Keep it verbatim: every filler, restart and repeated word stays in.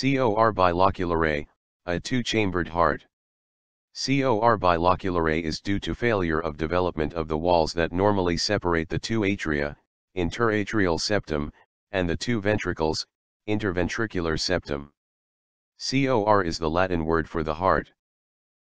Cor biloculare, a two-chambered heart. Cor biloculare is due to failure of development of the walls that normally separate the two atria, interatrial septum, and the two ventricles, interventricular septum. Cor is the Latin word for the heart.